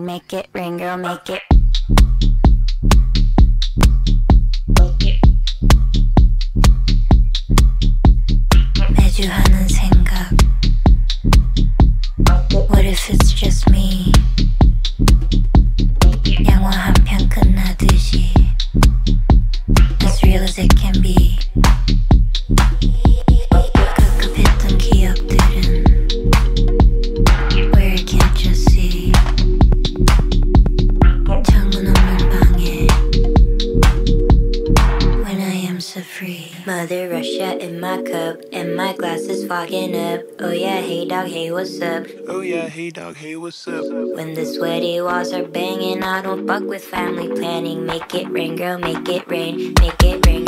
mine. Make it rain, girl, make it. 매주하는 생각. What if it's just me? 영화 한 편 끝나듯이. As real as it can be. Mother Russia in my cup, and my glass is fogging up. Oh yeah, hey dog, hey what's up? Oh yeah, hey dog, hey what's up? When the sweaty walls are banging, I don't fuck with family planning. Make it rain, girl, make it rain, make it rain.